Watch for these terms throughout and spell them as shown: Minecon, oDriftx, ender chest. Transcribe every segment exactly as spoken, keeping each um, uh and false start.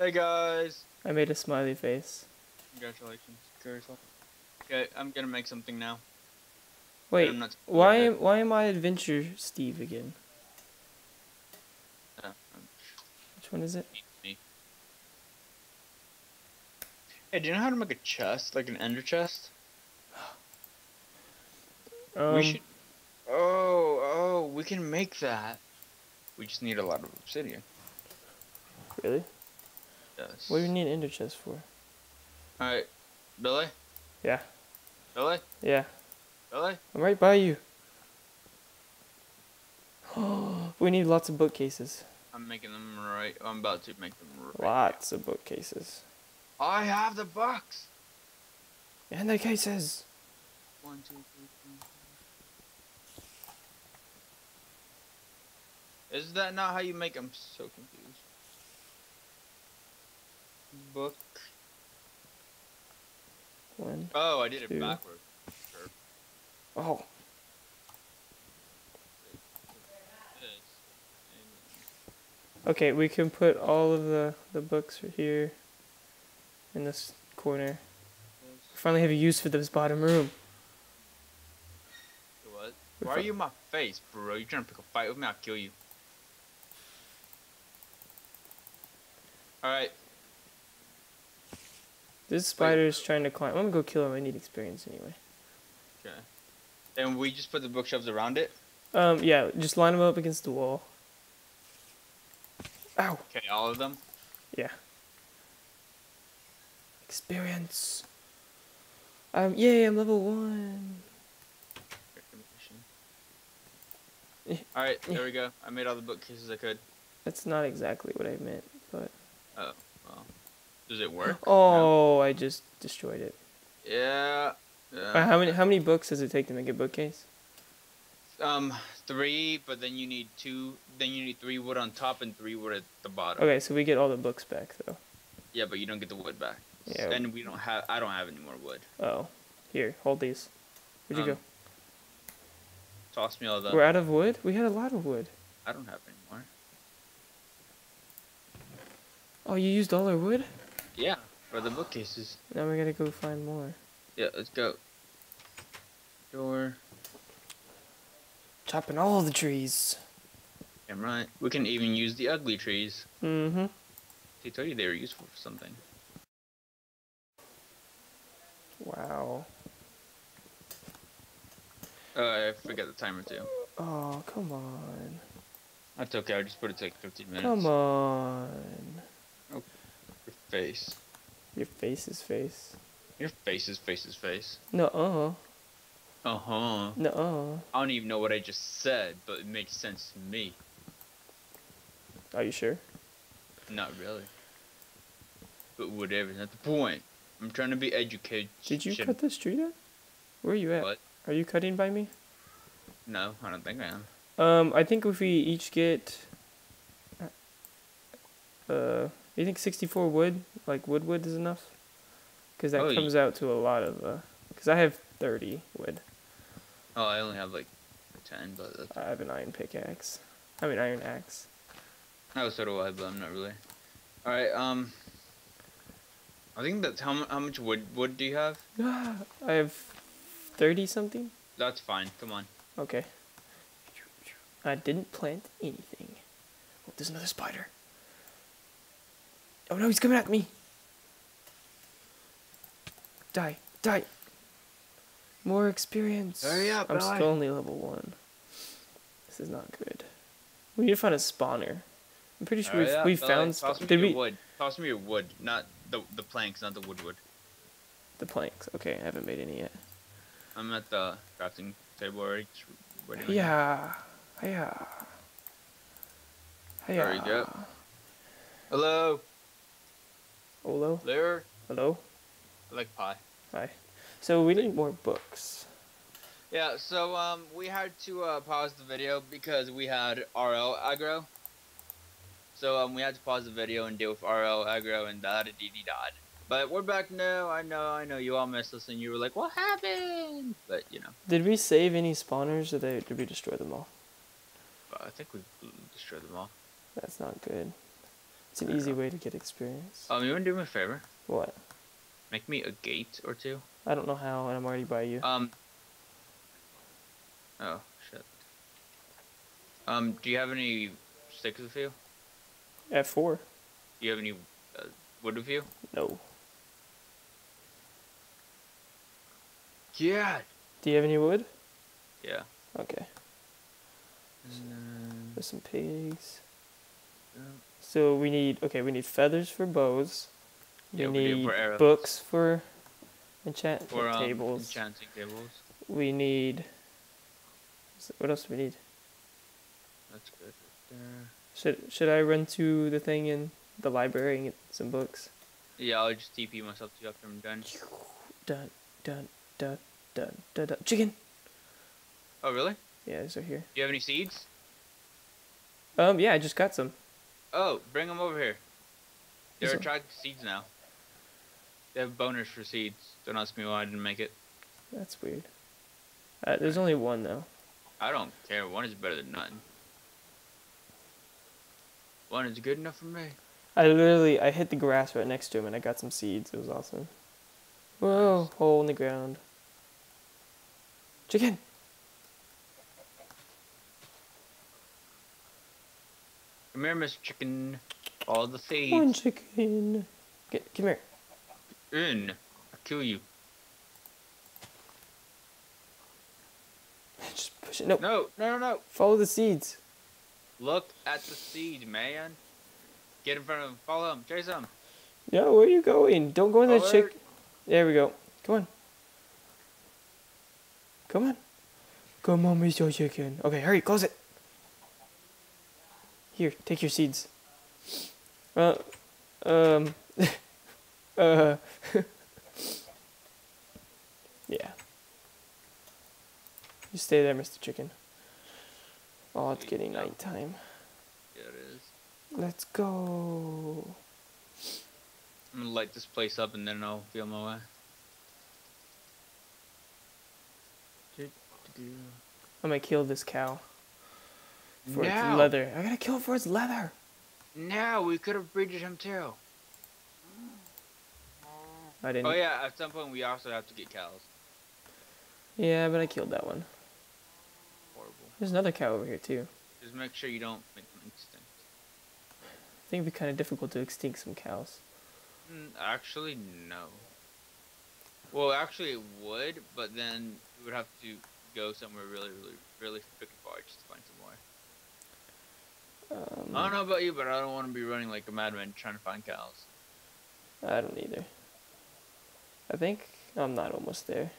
Hey guys! I made a smiley face. Congratulations. Go yourself. Okay, I'm gonna make something now. Wait, I'm not why am, why am I Adventure Steve again? Uh, Which one is it? Me. Hey, do you know how to make a chest? Like an ender chest? um, we should... Oh, oh, we can make that. We just need a lot of obsidian. Really? Yes. What do we need ender chest for? Alright, Billy? Yeah. Billy? Yeah. Billy? I'm right by you. We need lots of bookcases. I'm making them right. I'm about to make them right. Lots of bookcases. I have the box! And the cases! One, two, three, four, five. Is that not how you make them? I'm so confused. Book. One, oh, I did two. It backwards. Sure. Oh. Okay, we can put all of the, the books right here in this corner. We finally have a use for this bottom room. What? Why are you in my face, bro? You trying to pick a fight with me? I'll kill you. Alright. This spider is trying to climb. I'm gonna go kill him. I need experience anyway. Okay. And we just put the bookshelves around it? Um, yeah. Just line them up against the wall. Ow. Okay, all of them? Yeah. Experience. Um, yay, I'm level one. Alright, there we go. I made all the bookcases I could. That's not exactly what I meant, but... Oh, well. Does it work? Oh, no. I just destroyed it. Yeah. Uh, how many How many books does it take to make a bookcase? Um, three, but then you need two. Then you need three wood on top and three wood at the bottom. Okay, so we get all the books back though. Yeah, but you don't get the wood back. Yeah. And we don't have. I don't have any more wood. Oh, here, hold these. Where'd you um, go? Toss me all that. We're out of wood. We had a lot of wood. I don't have any more. Oh, you used all our wood? Yeah, for the bookcases. Now we gotta go find more. Yeah, let's go. Door. Chopping all the trees. Damn right. We can even use the ugly trees. Mm-hmm. They told you they were useful for something. Wow. Uh, I forgot the timer too. Oh, come on. That's okay, I just put it to like fifteen minutes. Come on. Face. Your face is face. Your face is face is face. No, uh huh. Uh huh. No, uh. I don't even know what I just said, but it makes sense to me. Are you sure? Not really. But whatever, not the point. I'm trying to be educated. Did you cut this tree down? Where are you at? What? Are you cutting by me? No, I don't think I am. Um, I think if we each get. Uh. You think sixty-four wood, like wood wood is enough? Because that oh, comes out to a lot of, uh, because I have thirty wood. Oh, I only have like ten, but... That's... I have an iron pickaxe. I have an iron axe. Oh, so do I, but I'm not really. Alright, um, I think that's, how, how much wood wood do you have? I have thirty something. That's fine, come on. Okay. I didn't plant anything. Oh, there's another spider. Oh no, he's coming at me! Die, die! More experience! Hurry up, I'm die. Still only level one. This is not good. We need to find a spawner. I'm pretty sure we've, up, we found spawners. Toss me Did your we... wood. Toss me your wood. Not the, the planks, not the wood wood. The planks. Okay, I haven't made any yet. I'm at the crafting table already. Yeah. Yeah. Yeah. There you go. Hello! Hello. There. Hello. I like pie. Hi. So we need more books. Yeah. So um, we had to uh, pause the video because we had R L aggro. So um, we had to pause the video and deal with R L aggro and da da dee dee dod. But we're back now. I know. I know. You all missed us and you were like, "What happened?" But you know. Did we save any spawners? Or they, did we destroy them all? I think we destroyed them all. That's not good. It's an easy way to get experience. Um, you wanna do me a favor? What? Make me a gate or two. I don't know how, and I'm already by you. Um. Oh shit. Um, do you have any sticks with you? I have four. Do you have any uh, wood with you? No. Yeah. Do you have any wood? Yeah. Okay. Then... There's some pigs. Yeah. So we need okay. We need feathers for bows. We yeah, need we for books for enchantment for, um, tables. Enchanting tables. We need. What else do we need? That's good. There. Should Should I run to the thing in the library and get some books? Yeah, I'll just T P myself to you after I'm done. Done. Done. Done. Done. Done. Done. Chicken. Oh really? Yeah, these are here. Do you have any seeds? Um. Yeah, I just got some. Oh, bring them over here. They're attracted to seeds now. They have boners for seeds. Don't ask me why I didn't make it. That's weird. Uh, there's only one, though. I don't care. One is better than none. One is good enough for me. I literally, I hit the grass right next to him, and I got some seeds. It was awesome. Whoa, hole in the ground. Chicken! Come here, Mister Chicken. All the seeds. One chicken. Get, come here. In. I'll kill you. Just push it. No. No, no, no. Follow the seeds. Look at the seed, man. Get in front of him. Follow him. Chase him. No, where are you going? Don't go in that chick. There we go. Come on. Come on. Come on, Mister Chicken. Okay, hurry. Close it. Here, take your seeds. Uh, um, uh, yeah. You stay there, Mister Chicken. Oh, it's getting nighttime. Yeah, it is. Let's go. I'm gonna light this place up and then I'll feel my way. I'm gonna kill this cow. For no. its leather. I gotta kill him for its leather. No, we could have breeded him too. I didn't. Oh yeah, at some point we also have to get cows. Yeah, but I killed that one. Horrible. There's another cow over here too. Just make sure you don't make them extinct. I think it'd be kind of difficult to extinct some cows. Mm, actually, no. Well, actually it would, but then we would have to go somewhere really, really, really freaking far just to find some more. Um, I don't know about you, but I don't want to be running like a madman trying to find cows. I don't either. I think I'm not almost there.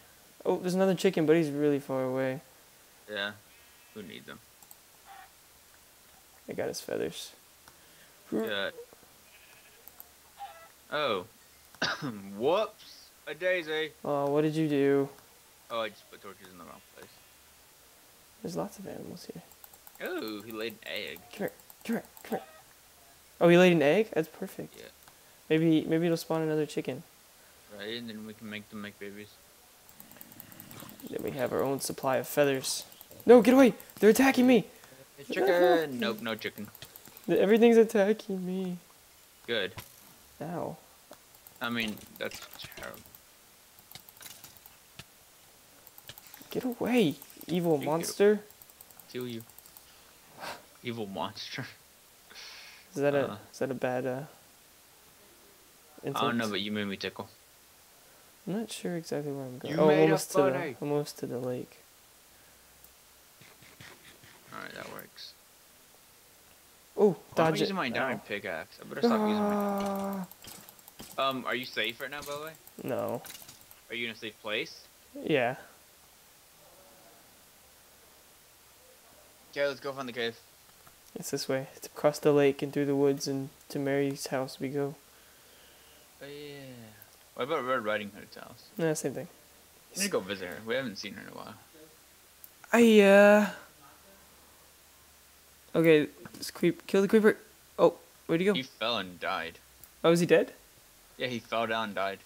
Oh, there's another chicken, but he's really far away. Yeah, who needs them? I got his feathers. Yeah. Oh. Whoops! A daisy! Oh, what did you do? Oh, I just put torches in the wrong place. There's lots of animals here. Oh, he laid an egg. Come here, come here, come here. Oh, he laid an egg? That's perfect. Yeah. Maybe maybe it'll spawn another chicken. Right, and then we can make them make babies. Then we have our own supply of feathers. No, get away! They're attacking me! Chicken! Nope, no chicken. Everything's attacking me. Good. Ow. I mean, that's terrible. Get away, evil you monster. Kill you. Evil monster. Is that uh, a is that a bad uh insult? I don't know, but you made me tickle. I'm not sure exactly where I'm going. You oh, made almost to the, almost to the lake. Alright, that works. Oh, dodge I'm using my diamond pickaxe. I better stop ah. using my diamond. Um, are you safe right now, by the way? No. Are you in a safe place? Yeah. Okay, let's go find the cave. It's this way. It's across the lake and through the woods and to Mary's house we go. Oh yeah. What about Red Riding Hood's house? Yeah, same thing. We need to go visit her. We haven't seen her in a while. I, uh... Okay, let's creep. Kill the creeper. Oh, where'd he go? He fell and died. Oh, is he dead? Yeah, he fell down and died.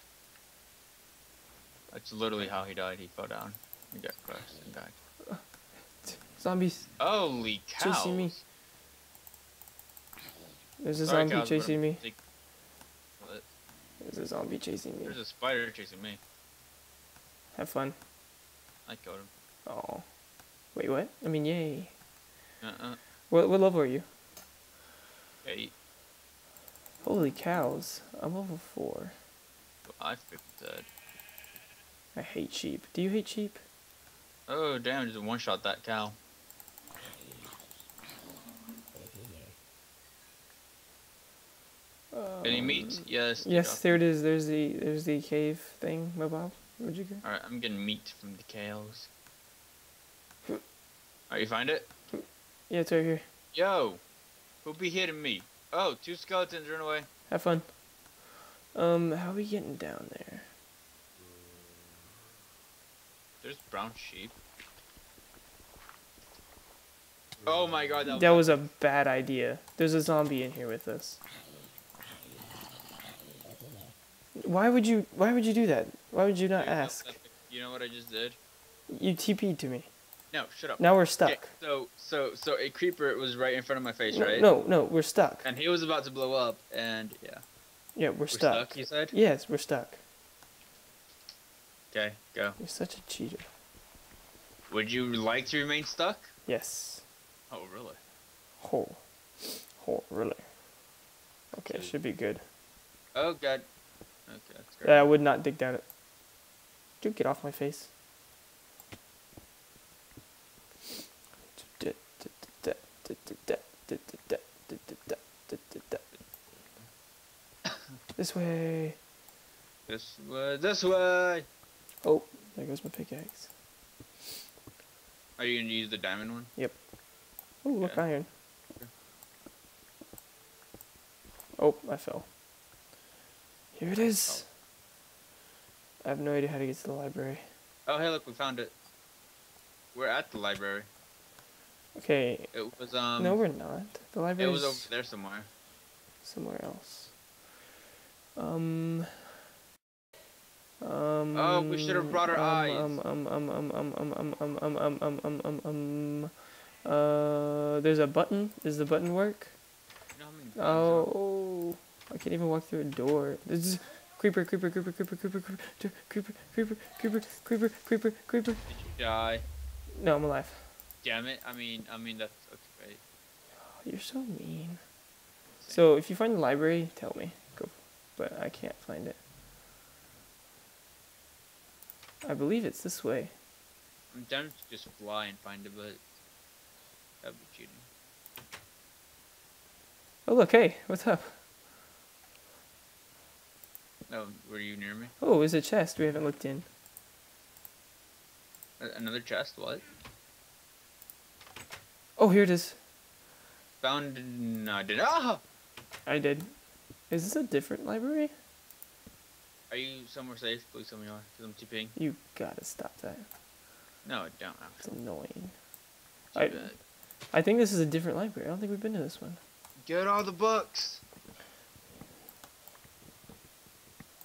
That's literally how he died. He fell down. He got crushed and died. Zombies. Holy cow. Chasing me. There's a Sorry, zombie God, chasing bro. me. Like, what? There's a zombie chasing me. There's a spider chasing me. Have fun. I killed him. Oh. Wait, what? I mean, yay. Uh-uh. What, what level are you? Eight. Holy cows. I'm level four. I feel dead. I hate sheep. Do you hate sheep? Oh, damn. Just one-shot that cow. Um, Any meat? Yes. Yes, there it is. There's the there's the cave thing, mobile. Where'd you go? Alright, I'm getting meat from the cows. Alright, you find it? Yeah, it's right here. Yo! Who be hitting me? Oh, two skeletons, run away. Have fun. Um, how are we getting down there? There's brown sheep. Oh my god, that was, that was a bad idea. There's a zombie in here with us. Why would you? Why would you do that? Why would you not Dude, ask? You know what I just did? You T P'd to me. No, shut up. Now we're stuck. Okay, so, so, so a creeper was right in front of my face, no, right? No, no, we're stuck. And he was about to blow up, and yeah. Yeah, we're, we're stuck. stuck. You said? Yes, we're stuck. Okay, go. You're such a cheater. Would you like to remain stuck? Yes. Oh really? Oh, oh really? Okay, Dude. should be good. Oh god. Okay, that's great. I would not dig down it. Dude, get off my face. This way. This way. This way. Oh, there goes my pickaxe. Are you gonna use the diamond one? Yep. Oh, look, yeah. iron. Oh, I fell. Here it is. Oh. I have no idea how to get to the library. Oh, hey, look, we found it. We're at the library. Okay. It was, um... No, we're not. The library. It was over there somewhere. Somewhere else. Um... Um... Oh, we should have brought our um, eyes. Um, um, um, um, um, um, um, um, um, um, um, um, um, um... Uh, there's a button. Does the button work? You know how many buttons oh... Are? I can't even walk through a door. This is creeper, creeper, creeper, creeper, creeper, creeper, creeper, creeper, creeper, creeper, creeper, creeper. Did you die? No, I'm alive. Damn it! I mean, I mean that's okay. Right? Oh, you're so mean. Same. So if you find the library, tell me. Go, but I can't find it. I believe it's this way. I'm down to just fly and find it, but that'd be cheating. Oh look! Hey, what's up? Oh, were you near me? Oh, there's a chest. We haven't looked in. Another chest? What? Oh, here it is. Found... No, I didn't. Ah! I did. Is this a different library? Are you somewhere safe? Please tell me you are, because I'm TPing. You gotta stop that. No, I don't. It's annoying. I, I think this is a different library. I don't think we've been to this one. Get all the books!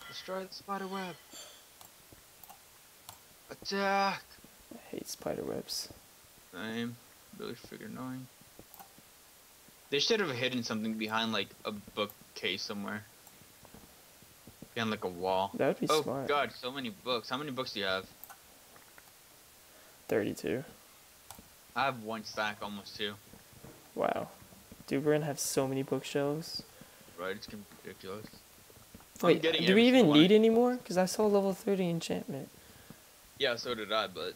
Destroy the spider web. Attack! I hate spider webs. Same. Really freaking annoying. They should have hidden something behind like a bookcase somewhere. Behind like a wall. That would be oh, smart. Oh god, so many books. How many books do you have? thirty-two. I have one stack, almost two. Wow. Dude, we're gonna have so many bookshelves. Right, it's gonna be ridiculous. Wait, do we even need any more? Because I saw level thirty enchantment. Yeah, so did I, but...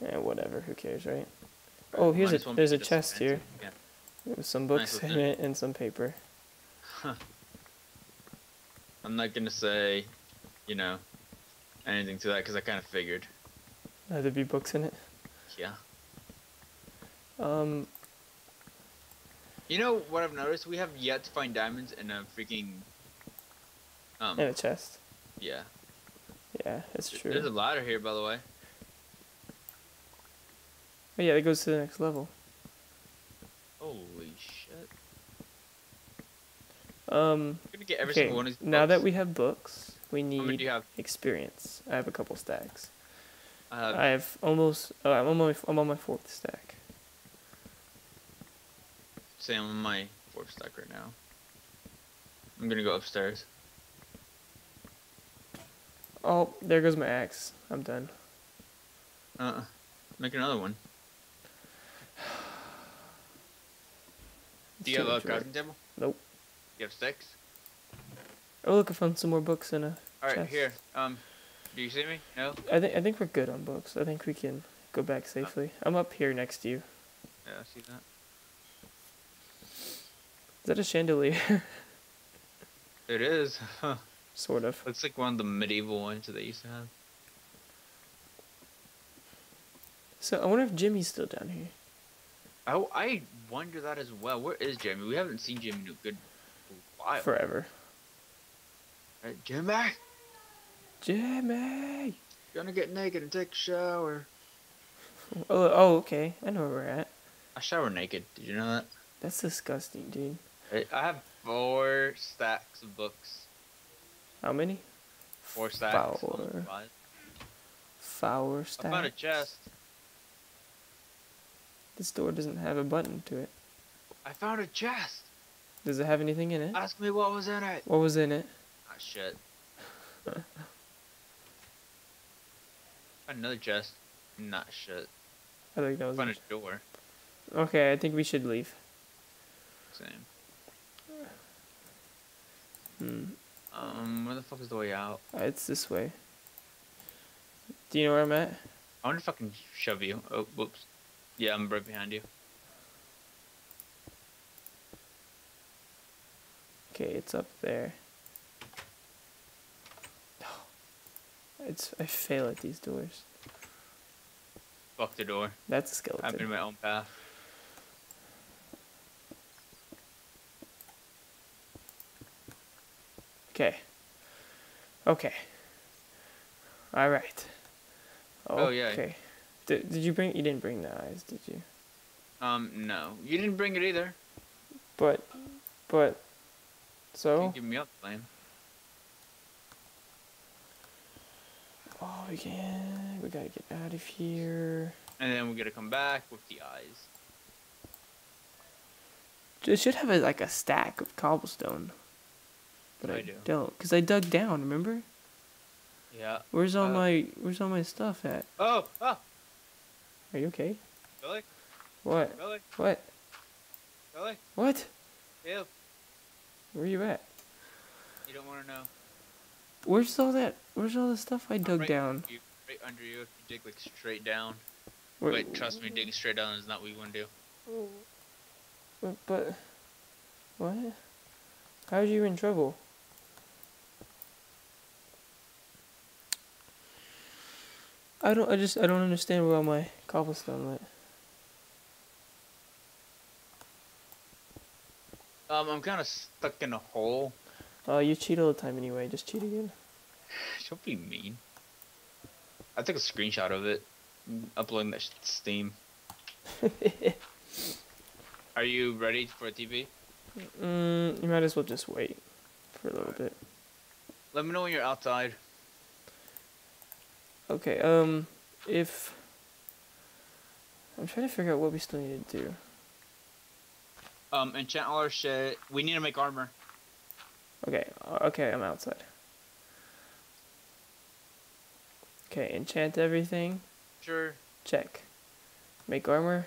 Yeah, whatever. Who cares, right? Oh, here's a, there's a chest here. Yeah. With some books in it and some paper. Huh. I'm not going to say, you know, anything to that because I kind of figured. Uh, there'd be books in it? Yeah. Um. You know what I've noticed? We have yet to find diamonds in a freaking... Um, in a chest. Yeah. Yeah, that's true. There's a ladder here, by the way. Oh yeah, it goes to the next level. Holy shit. Um, I'm gonna get every okay, single one of these books. Now that we have books, we need How many do you have? experience. I have a couple stacks. I have, I have almost... Oh, I'm on, my, I'm on my fourth stack. Say I'm on my fourth stack right now. I'm gonna go upstairs. Oh, there goes my axe. I'm done. Uh, make another one. Do you have a crafting table? Nope. You have sticks? Oh, look, I found some more books in a Alright, chest. Here. Um, do you see me? No? I think I think we're good on books. I think we can go back safely. Oh. I'm up here next to you. Yeah, I see that. Is that a chandelier? It is. Sort of. Looks like one of the medieval ones that they used to have. So I wonder if Jimmy's still down here. I, I wonder that as well. Where is Jimmy? We haven't seen Jimmy in a good while. Forever. Right, Jimmy? Jimmy! Gonna get naked and take a shower. Oh, oh, okay. I know where we're at. I shower naked. Did you know that? That's disgusting, dude. I have four stacks of books. How many? Four stacks. Four. Four stacks. I found a chest. This door doesn't have a button to it. I found a chest. Does it have anything in it? Ask me what was in it. What was in it? Ah, shit. Another chest. Not shit. I think that was. I found a door. Okay, I think we should leave. Same. Hmm. Um, where the fuck is the way out? Uh, it's this way. Do you know where I'm at? I wonder if I can shove you. Oh, whoops. Yeah, I'm right behind you. Okay, it's up there. Oh, it's I fail at these doors. Fuck the door. That's a skeleton. I've been my own path. Okay. Okay. All right. Okay. Oh yeah. Did did you bring? You didn't bring the eyes, did you? Um no, you didn't bring it either. But, but, so. You can't give me up, flame. Oh, we can. We gotta get out of here. And then we gotta come back with the eyes. It should have a, like a stack of cobblestone. But I, I do. don't, cause I dug down. Remember? Yeah. Where's all uh, my Where's all my stuff at? Oh, oh. Are you okay? Billy. What? Billy. What? Billy. What? Ew. Where you at? You don't want to know. Where's all that? Where's all the stuff I dug right down? Under you, right under you. If you dig like straight down. Where, Wait, trust me, digging straight down is not what you want to do. But, but what? How are you in trouble? I don't. I just. I don't understand where all my cobblestone went. Um, I'm kind of stuck in a hole. Oh, uh, you cheat all the time anyway. Just cheat again. Don't be mean. I took a screenshot of it, uploading that shit to Steam. Are you ready for T V? Mm, you might as well just wait for a little bit. Let me know when you're outside. Okay, um, if... I'm trying to figure out what we still need to do. Um, enchant all our shit. We need to make armor. Okay, okay, I'm outside. Okay, enchant everything. Sure. Check. Make armor.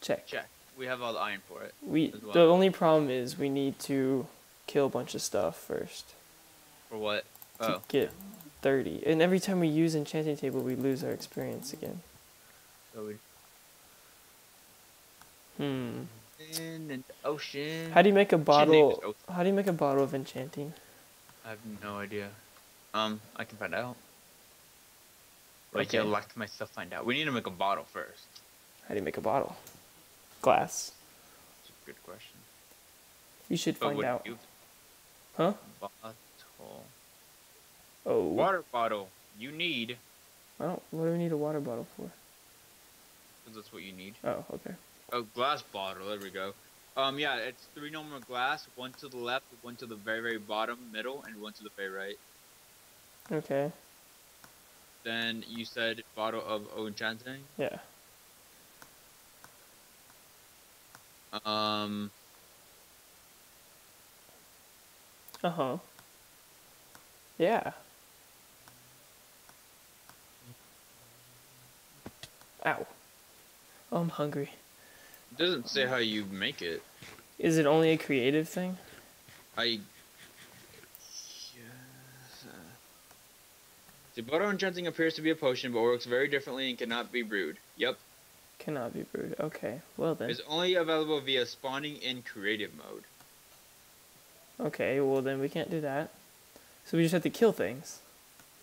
Check. Check. We have all the iron for it. We well. The only problem is we need to kill a bunch of stuff first. For what? Oh. To get... thirty. And every time we use enchanting table, we lose our experience again. So we... Hmm. In an ocean. How do you make a bottle? How do you make a bottle of enchanting? I have no idea. Um, I can find out. Like, okay. I locked myself. Find out. We need to make a bottle first. How do you make a bottle? Glass. That's a good question. You should but find out. You... Huh? Bottle. Oh. Water bottle. You need. I don't. What do we need a water bottle for? Because that's what you need. Oh, okay. Oh, glass bottle. There we go. Um, yeah, it's three normal glass. One to the left, one to the very, very bottom, middle, and one to the very right. Okay. Then you said bottle of oh, enchanting. Yeah. Um. Uh-huh. Yeah. Ow. Oh, I'm hungry. It doesn't say how you make it. Is it only a creative thing? I... The Bodo enchanting appears to be a potion, but works very differently and cannot be brewed. Yep. Cannot be brewed. Okay. Well then. It's only available via spawning in creative mode. Okay. Well then we can't do that. So we just have to kill things.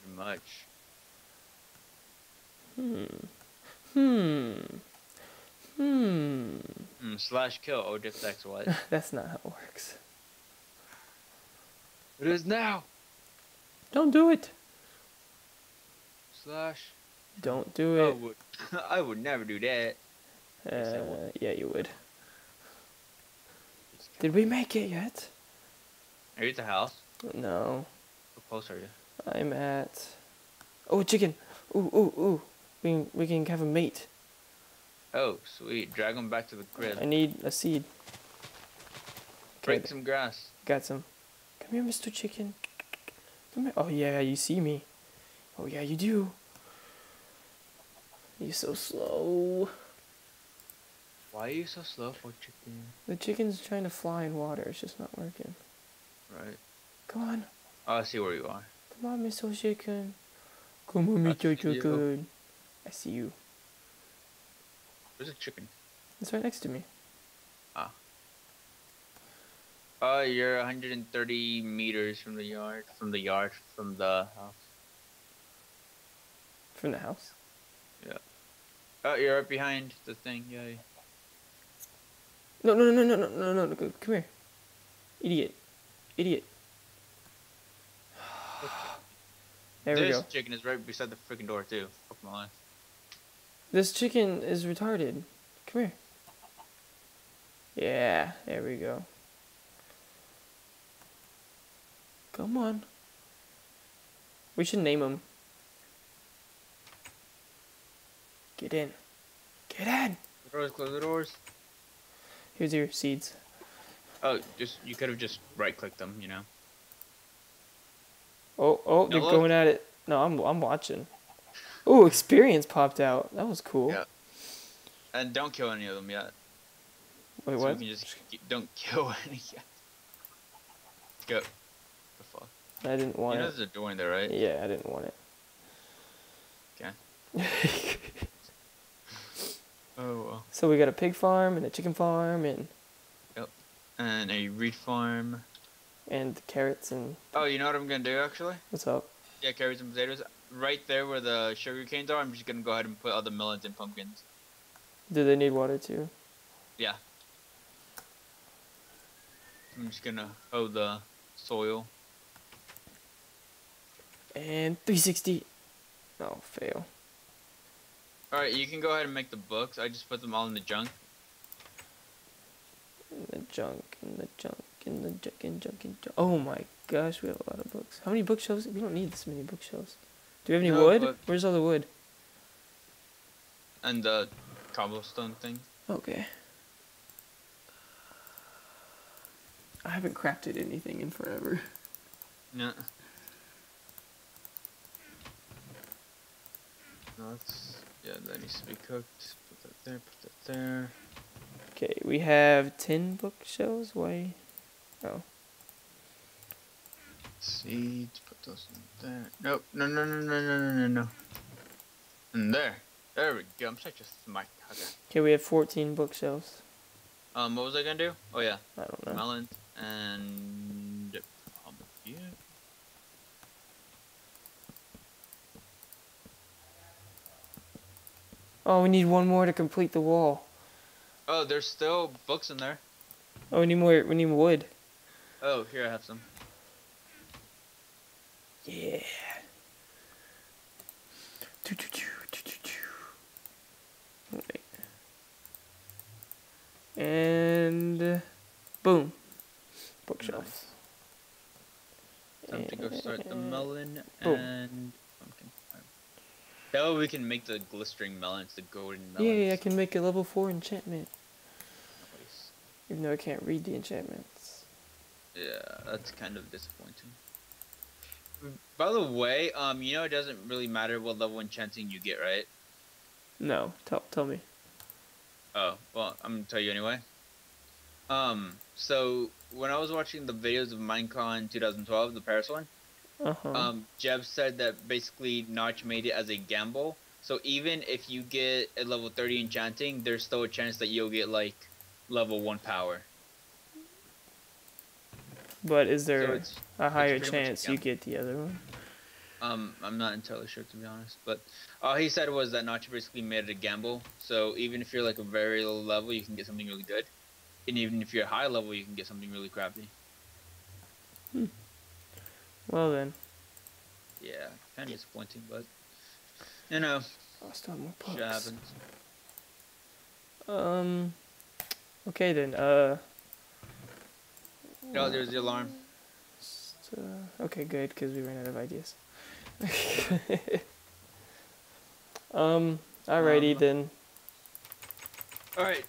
Pretty much. Hmm. Hmm. Hmm. Mm, slash kill. oDriftx what? That's not how it works. It is now. Don't do it. Slash. Don't do it. I would, I would never do that. Uh, yeah, you would. Did we make it yet? Are you at the house? No. How close are you? I'm at. Oh, chicken! Ooh, ooh, ooh! We can, we can have a mate. Oh, sweet! Drag him back to the crib. I need a seed. Break some grass. Got some. Come here, Mister Chicken. Come here. Oh yeah, you see me. Oh yeah, you do. You're so slow. Why are you so slow for chicken? The chicken's trying to fly in water. It's just not working. Right. Come on. Oh, I see where you are. Come on, Mister Chicken. Come on, Mister Chicken. I see you. There's a chicken. It's right next to me. Ah. Oh, uh, you're one hundred thirty meters from the yard. From the yard. From the house. From the house? Yeah. Oh, you're right behind the thing. Yeah. No, no, no, no, no, no, no, no. Come here. Idiot. Idiot. There we go. This chicken is right beside the freaking door, too. Fuck my life. This chicken is retarded. Come here. Yeah. There we go. Come on. We should name him. Get in. Get in! Close, close the doors. Here's your seeds. Oh, just you could have just right-clicked them, you know. Oh, oh, they're no, going at it. No, I'm, I'm watching. Ooh, experience popped out. That was cool. Yeah. And don't kill any of them yet. Wait, so what? We can just don't kill any yet. Go. What the fuck? I didn't want you it. You know there's a door in there, right? Yeah, I didn't want it. Okay. Oh, well. So we got a pig farm and a chicken farm and yep, and a reed farm and carrots and. Oh, you know what I'm gonna do actually? What's up? Yeah, carrots and potatoes. Right there where the sugar canes are, I'm just gonna go ahead and put all the melons and pumpkins. Do they need water too? Yeah. I'm just gonna hoe the soil. And three sixty. Oh, fail. Alright, you can go ahead and make the books. I just put them all in the junk. In the junk, in the junk, in the junk, in junk, in junk. Oh my gosh, we have a lot of books. How many bookshelves? We don't need this many bookshelves. Do we have any no, wood? Where's all the wood? And the cobblestone thing. Okay. I haven't crafted anything in forever. No. No, it's... Yeah, that needs to be cooked. Put that there, put that there. Okay, we have ten bookshelves. Why? Oh. Seeds, put those in there. Nope, no, no, no, no, no, no, no, no. And there. There we go. I'm such a smart hugger. Okay, we have fourteen bookshelves. Um, what was I gonna do? Oh, yeah. I don't know. Melon and. Yeah. Oh, we need one more to complete the wall. Oh, there's still books in there. Oh, we need more. We need wood. Oh, here I have some. Yeah. Do, do, do, do, do, do. Right. And boom, bookshelf. Nice. Time to go start the melon boom. And. That way we can make the glistering melons, the golden melons. Yeah, yeah, I can make a level four enchantment. Nice. Even though I can't read the enchantments. Yeah, that's kind of disappointing. By the way, um, you know it doesn't really matter what level enchanting you get, right? No, tell tell me. Oh, well, I'm gonna tell you anyway. Um, so when I was watching the videos of Minecon twenty twelve, the Paris one, uh-huh. um, Jeb said that basically Notch made it as a gamble. So even if you get a level thirty enchanting, there's still a chance that you'll get like level one power. But is there so it's, a higher chance a you get the other one? Um, I'm not entirely sure, to be honest. But all he said was that Notch basically made it a gamble. So even if you're like a very low level, you can get something really good. And even if you're high level, you can get something really crappy. Hmm. Well then. Yeah, kind of disappointing, but you know. I'll start more pops. Um. Okay then. Uh. No, there's the alarm. Just, uh, okay, good, because we ran out of ideas. um. Alrighty um, then. Alright,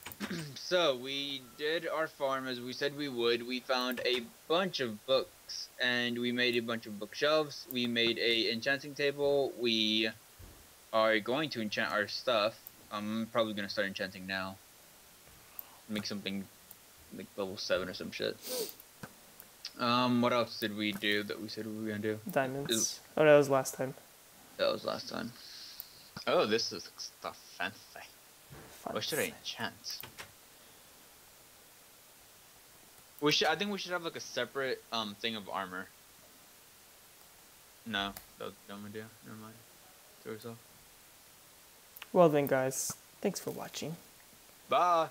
so we did our farm as we said we would. We found a bunch of books, and we made a bunch of bookshelves. We made a enchanting table. We are going to enchant our stuff. I'm probably going to start enchanting now. Make something like level seven or some shit. Um, what else did we do that we said we were going to do? Diamonds. Is, oh, that was last time. That was last time. Oh, this is stuff fancy. What should I enchant? We should. I think we should have like a separate um thing of armor. No, that's a dumb idea. Never mind. Do yourself. Well then, guys, thanks for watching. Bye.